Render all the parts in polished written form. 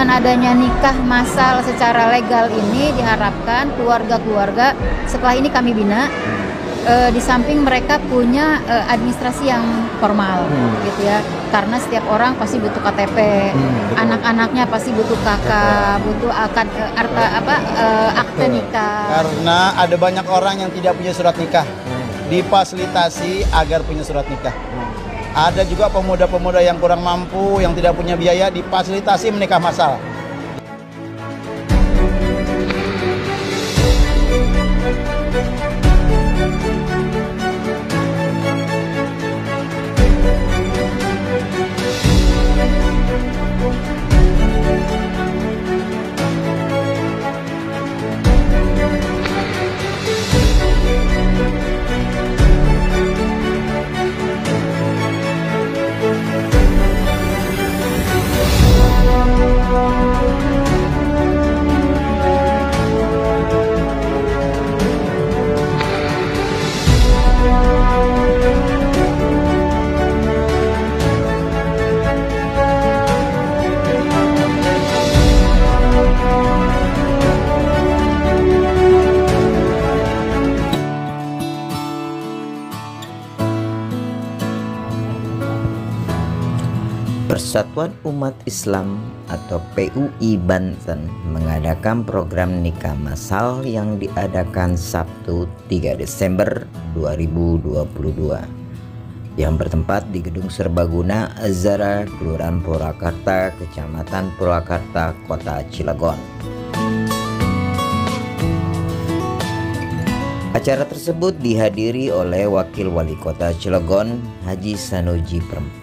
dengan adanya nikah massal secara legal ini diharapkan keluarga-keluarga setelah ini kami bina, di samping mereka punya administrasi yang formal, gitu ya. Karena setiap orang pasti butuh KTP, anak-anaknya pasti butuh KK, butuh akte nikah. Karena ada banyak orang yang tidak punya surat nikah, difasilitasi agar punya surat nikah. Ada juga pemuda-pemuda yang kurang mampu, yang tidak punya biaya, difasilitasi menikah massal. Persatuan Umat Islam atau PUI Banten mengadakan program nikah massal yang diadakan Sabtu 3 Desember 2022 yang bertempat di Gedung Serbaguna Azara, Kelurahan Purwakarta, Kecamatan Purwakarta, Kota Cilegon. Acara tersebut dihadiri oleh Wakil Wali Kota Cilegon, Haji Sanuji Pratama,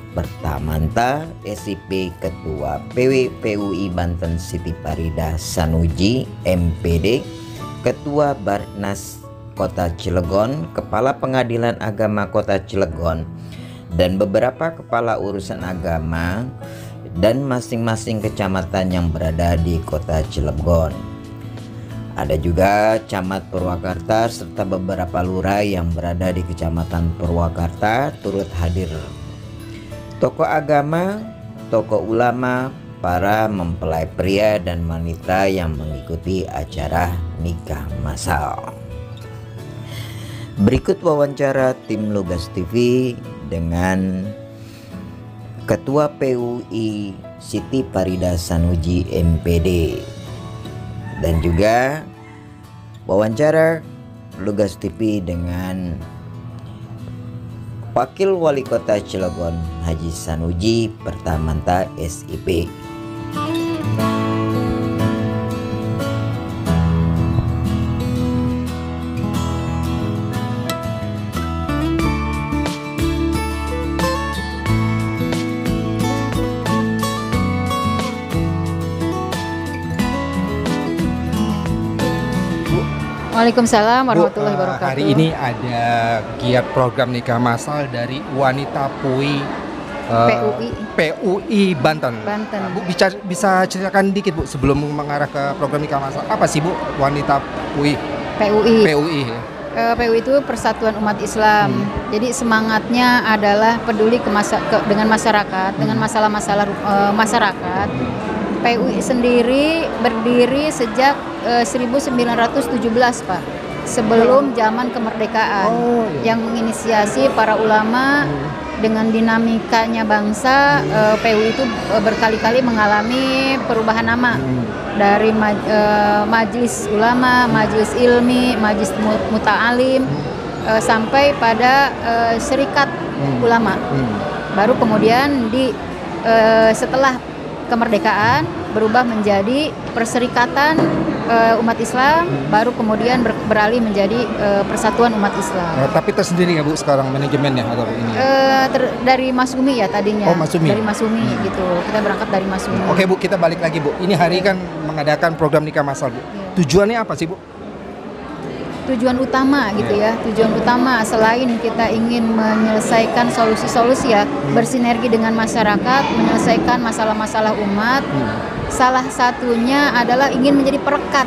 SIP Ketua PUI Banten Siti Farida Sanuji MPD, Ketua Barnas Kota Cilegon, Kepala Pengadilan Agama Kota Cilegon, dan beberapa kepala urusan agama dan masing-masing kecamatan yang berada di Kota Cilegon. Ada juga Camat Purwakarta serta beberapa lurah yang berada di Kecamatan Purwakarta turut hadir. Tokoh agama, tokoh ulama, para mempelai pria dan wanita yang mengikuti acara nikah massal. Berikut wawancara tim Lugas TV dengan Ketua PUI Siti Farida Sanuji MPD dan juga wawancara Lugas TV dengan Wakil Wali Kota Cilegon Haji Sanuji Pratama SIP. Waalaikumsalam warahmatullahi wabarakatuh. Hari ini ada giat program nikah massal dari Wanita PUI Banten. Bu, bisa ceritakan dikit Bu sebelum mengarah ke program nikah massal. Apa sih Bu Wanita PUI itu Persatuan Umat Islam. Jadi semangatnya adalah peduli dengan masyarakat, dengan masalah-masalah masyarakat. PUI sendiri berdiri sejak 1917 Pak, sebelum zaman kemerdekaan, yang menginisiasi para ulama. Dengan dinamikanya bangsa, PUI itu berkali-kali mengalami perubahan nama dari majelis ulama, majelis ilmi, majelis muta'alim, sampai pada serikat ulama. Baru kemudian setelah kemerdekaan berubah menjadi perserikatan Umat Islam, baru kemudian beralih menjadi Persatuan Umat Islam. Tapi tersendiri nggak Bu sekarang manajemennya atau ini? Dari Mas Umi ya tadinya. Oh, Mas Umi. Dari Mas Umi gitu. Kita berangkat dari Mas Umi. Oke Bu, kita balik lagi Bu. Ini hari kan mengadakan program nikah massal Bu. Tujuannya apa sih Bu? Tujuan utama gitu ya. Tujuan utama selain kita ingin menyelesaikan solusi-solusi ya, bersinergi dengan masyarakat, menyelesaikan masalah-masalah umat. Salah satunya adalah ingin menjadi perekat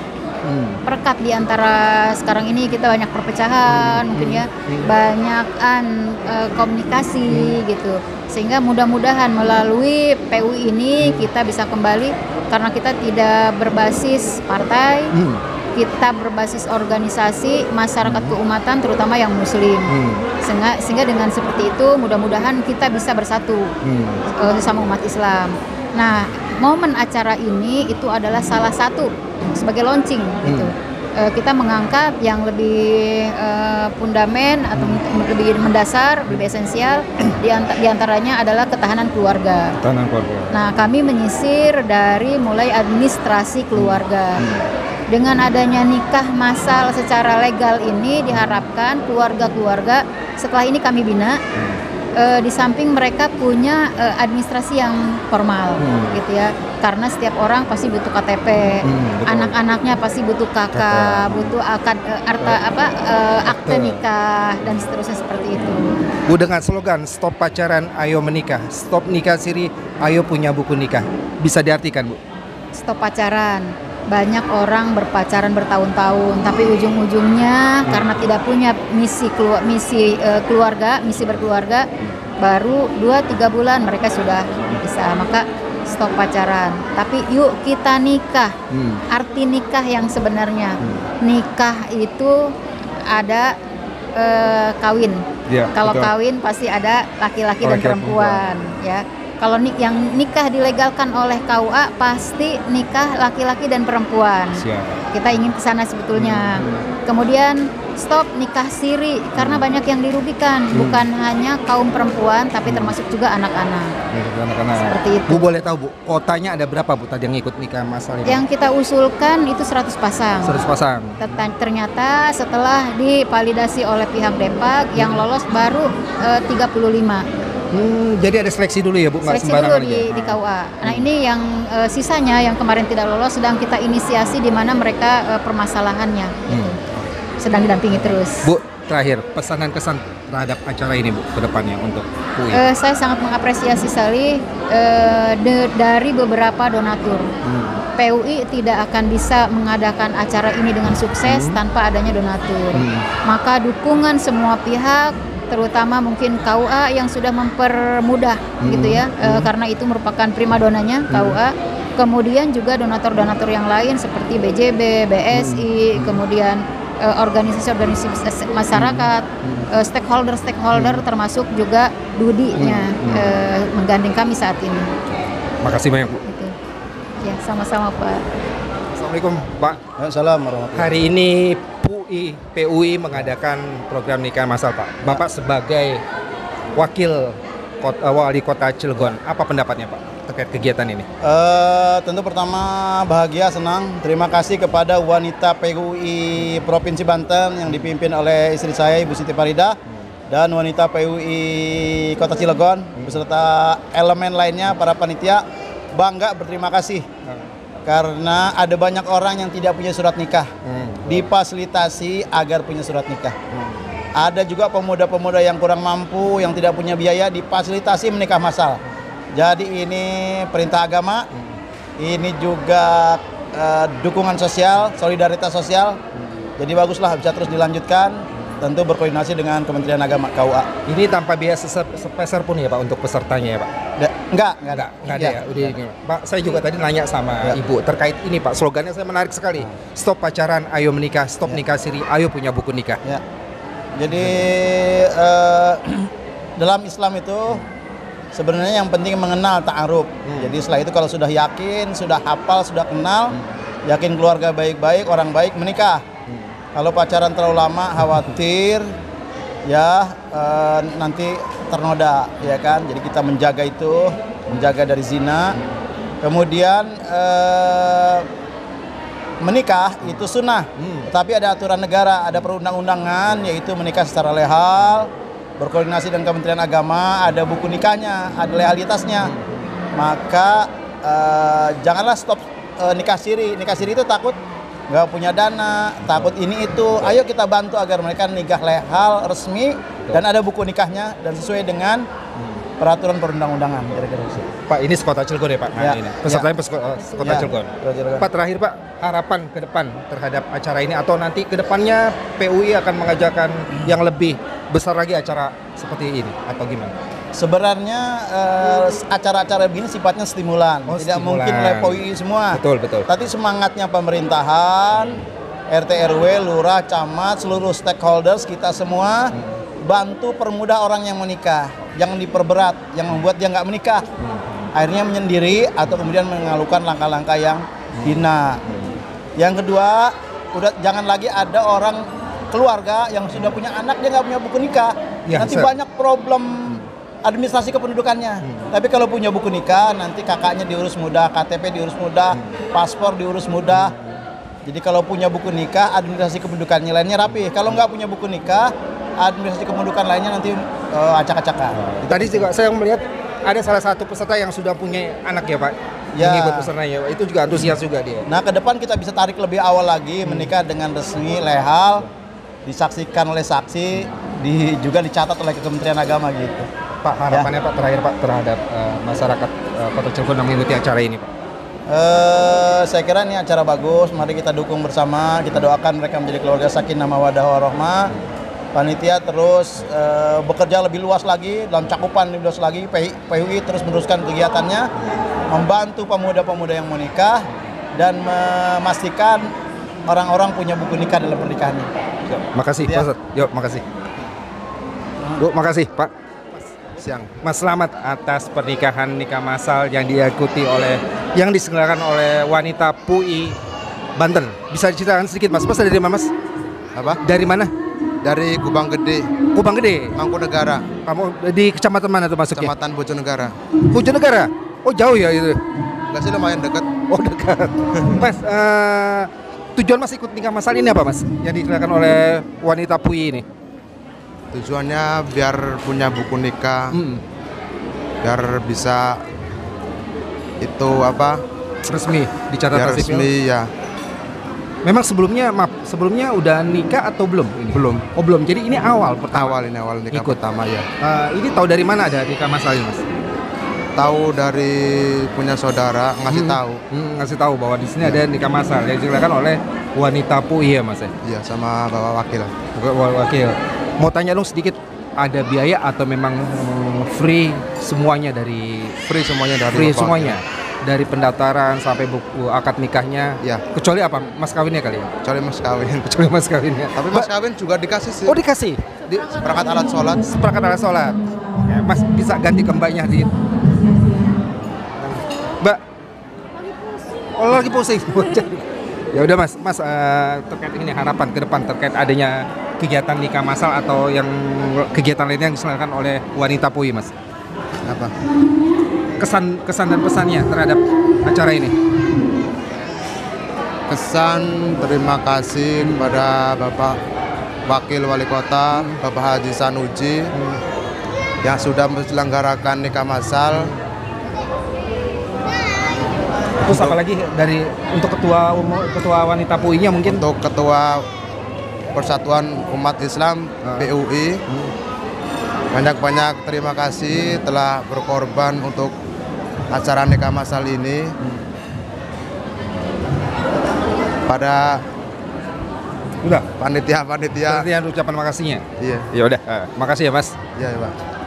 perekat di antara sekarang ini kita banyak perpecahan, mungkin ya banyakan komunikasi gitu. Sehingga mudah-mudahan melalui PUI ini kita bisa kembali, karena kita tidak berbasis partai, kita berbasis organisasi masyarakat keumatan, terutama yang muslim. Sehingga dengan seperti itu mudah-mudahan kita bisa bersatu sesama umat Islam. Nah, momen acara ini itu adalah salah satu sebagai launching gitu. Kita mengangkat yang lebih fundament atau lebih mendasar, lebih esensial, diantaranya adalah ketahanan keluarga. Ketahanan keluarga. Nah, kami menyisir dari mulai administrasi keluarga. Dengan adanya nikah massal secara legal ini diharapkan keluarga-keluarga setelah ini kami bina. Di samping mereka punya administrasi yang formal gitu ya, karena setiap orang pasti butuh KTP, anak-anaknya pasti butuh KK, butuh akte nikah dan seterusnya seperti itu. Bu, dengan slogan stop pacaran ayo menikah, stop nikah siri ayo punya buku nikah, bisa diartikan Bu? Stop pacaran, banyak orang berpacaran bertahun-tahun tapi ujung-ujungnya karena tidak punya misi berkeluarga baru 2-3 bulan mereka sudah bisa. Maka stop pacaran, tapi yuk kita nikah. Arti nikah yang sebenarnya, nikah itu ada kawin. Kalau kawin pasti ada laki-laki dan perempuan ya. Kalau yang nikah dilegalkan oleh KUA pasti nikah laki-laki dan perempuan. Siap. Kita ingin ke sana sebetulnya. Kemudian stop nikah siri, karena banyak yang dirugikan, bukan hanya kaum perempuan tapi termasuk juga anak-anak. Seperti itu. Bu, boleh tahu Bu, kotanya ada berapa Bu tadi yang ikut nikah massal? Yang kita usulkan itu 100 pasang. 100 pasang. Ternyata setelah divalidasi oleh pihak Depak yang lolos baru 35. Jadi ada seleksi dulu ya Bu, nggak sembarangan dulu di KUA. Nah, ini yang sisanya yang kemarin tidak lolos sedang kita inisiasi di mana mereka permasalahannya gitu. Sedang didampingi terus. Bu, terakhir pesanan kesan terhadap acara ini Bu ke depannya untuk PUI. Saya sangat mengapresiasi sekali dari beberapa donatur. PUI tidak akan bisa mengadakan acara ini dengan sukses tanpa adanya donatur. Maka dukungan semua pihak, terutama mungkin KUA yang sudah mempermudah gitu ya, karena itu merupakan primadonanya KUA. Kemudian juga donatur-donatur yang lain seperti BJB, BSI, kemudian organisasi-organisasi masyarakat, stakeholder-stakeholder termasuk juga Dudinya menggandeng kami saat ini. Makasih banyak Bu. Gitu. Ya, sama-sama Pak. Assalamualaikum Pak. Assalamualaikum. Hari ini PUI mengadakan program nikah massal Pak. Bapak sebagai wali kota Cilegon, apa pendapatnya Pak terkait kegiatan ini? Tentu pertama bahagia, senang. Terima kasih kepada wanita PUI Provinsi Banten yang dipimpin oleh istri saya Ibu Siti Farida dan wanita PUI Kota Cilegon beserta elemen lainnya para panitia. Bangga, berterima kasih. Karena ada banyak orang yang tidak punya surat nikah, difasilitasi agar punya surat nikah. Ada juga pemuda-pemuda yang kurang mampu, yang tidak punya biaya, difasilitasi menikah massal. Jadi ini perintah agama, ini juga dukungan sosial, solidaritas sosial. Jadi baguslah, bisa terus dilanjutkan, tentu berkoordinasi dengan Kementerian Agama KUA. Ini tanpa biaya sepeser pun ya Pak untuk pesertanya ya Pak? Enggak ada. Pak, saya juga tadi nanya sama Ibu terkait ini Pak, slogannya saya menarik sekali. Stop pacaran, ayo menikah, stop nikah siri, ayo punya buku nikah. Jadi dalam Islam itu sebenarnya yang penting mengenal ta'aruf. Jadi setelah itu kalau sudah yakin, sudah hafal, sudah kenal, yakin keluarga baik-baik, orang baik, menikah. Kalau pacaran terlalu lama khawatir ya nanti ternoda ya kan. Jadi kita menjaga itu, menjaga dari zina. Kemudian menikah itu sunnah, tapi ada aturan negara, ada perundang-undangan, yaitu menikah secara legal, berkoordinasi dengan Kementerian Agama, ada buku nikahnya, ada legalitasnya. Maka janganlah stop nikah siri. Nikah siri itu takut nggak punya dana, takut ini itu. Ayo kita bantu agar mereka nikah legal resmi dan ada buku nikahnya dan sesuai dengan peraturan perundang-undangan kira-kira itu. Pak, ini sekota Cilegon ya Pak, ya, ini. Pesertanya sekota Cilegon. Pak, terakhir Pak, harapan ke depan terhadap acara ini atau nanti ke depannya PUI akan mengajarkan yang lebih besar lagi acara seperti ini atau gimana? Sebenarnya acara-acara begini sifatnya stimulan, tidak mungkin oleh PUI semua. Betul, betul. Tapi semangatnya pemerintahan, RT RW, lurah, camat, seluruh stakeholders kita semua bantu permudah orang yang menikah, jangan diperberat, yang membuat dia nggak menikah. Akhirnya menyendiri atau kemudian mengalukan langkah-langkah yang hina. Yang kedua, jangan lagi ada orang keluarga yang sudah punya anak dia nggak punya buku nikah, ya, nanti banyak problem administrasi kependudukannya. Tapi kalau punya buku nikah, nanti kakaknya diurus mudah, KTP diurus mudah, paspor diurus mudah. Jadi kalau punya buku nikah, administrasi kependudukan lainnya rapi. Kalau nggak punya buku nikah, administrasi kependudukan lainnya nanti acak-acakan. Tadi juga saya melihat ada salah satu peserta yang sudah punya anak ya Pak, ya, mengikut pesertanya, itu juga antusias juga dia. Nah, ke depan kita bisa tarik lebih awal lagi, menikah dengan resmi, lehal, disaksikan oleh saksi, juga dicatat oleh Kementerian Agama gitu. Pak, harapannya ya. Pak, terakhir Pak, terhadap masyarakat Kota Cilegon yang mengikuti acara ini Pak? Saya kira ini acara bagus, mari kita dukung bersama, kita doakan mereka menjadi keluarga sakinah mawaddah warahmah. Panitia terus bekerja lebih luas lagi, dalam cakupan lebih luas lagi, PUI terus meneruskan kegiatannya, membantu pemuda-pemuda yang menikah, dan memastikan orang-orang punya buku nikah dalam pernikahannya. Makasih Pak Ustadz, yuk makasih. Bu, makasih Pak. Siang. Mas, selamat atas pernikahan nikah massal yang diikuti oleh diselenggarakan oleh Wanita PUI Banten. Bisa diceritakan sedikit Mas? Mas, dari mana Mas? Apa? Dari mana? Dari Kubang Gede. Kubang Gede, Mangku Negara. Kamu di kecamatan mana tuh masuknya? Kecamatan Bojonegoro. Bojonegoro? Oh, jauh ya itu. Enggak sih, lumayan dekat. Oh, dekat. Mas, tujuan Mas ikut nikah massal ini apa Mas? Yang diselenggarakan oleh Wanita PUI ini? Tujuannya biar punya buku nikah, biar bisa itu apa resmi dicatat resmi ya. Memang sebelumnya udah nikah atau belum? Ini? Belum. Oh belum. Jadi ini awal nikah ikut. Pertama ya. Ini tahu dari mana ada nikah masalnya Mas? Tahu dari punya saudara ngasih tahu. Ngasih tahu bahwa di sini ada nikah masal yang dilakukan oleh Wanita PUI ya Mas ya. Iya, sama bapak wakil. Bapak wakil. Mau tanya dong sedikit, ada biaya atau memang free semuanya dari dari pendaftaran sampai buku akad nikahnya ya, kecuali apa mas kawinnya kali ya? kecuali mas kawinnya tapi mas kawin juga dikasih sih. Oh dikasih? Seperangkat alat sholat. Mas bisa ganti ke mbaknya di mbak. Oh lagi pusing. Ya udah Mas, terkait ini harapan ke depan terkait adanya kegiatan nikah massal atau yang kegiatan lainnya yang diselenggarakan oleh Wanita PUI Mas. Apa? Kesan dan pesannya terhadap acara ini. Kesan, terima kasih kepada Bapak Wakil Wali Kota, Bapak Haji Sanuji yang sudah menyelenggarakan nikah massal. Terus apalagi dari untuk ketua Wanita PUI-nya mungkin? Untuk ketua Persatuan Umat Islam PUI, banyak-banyak terima kasih telah berkorban untuk acara nikah massal ini. Pada panitia ucapan makasihnya. Iya. Ya udah, makasih ya Mas. Iya, Pak.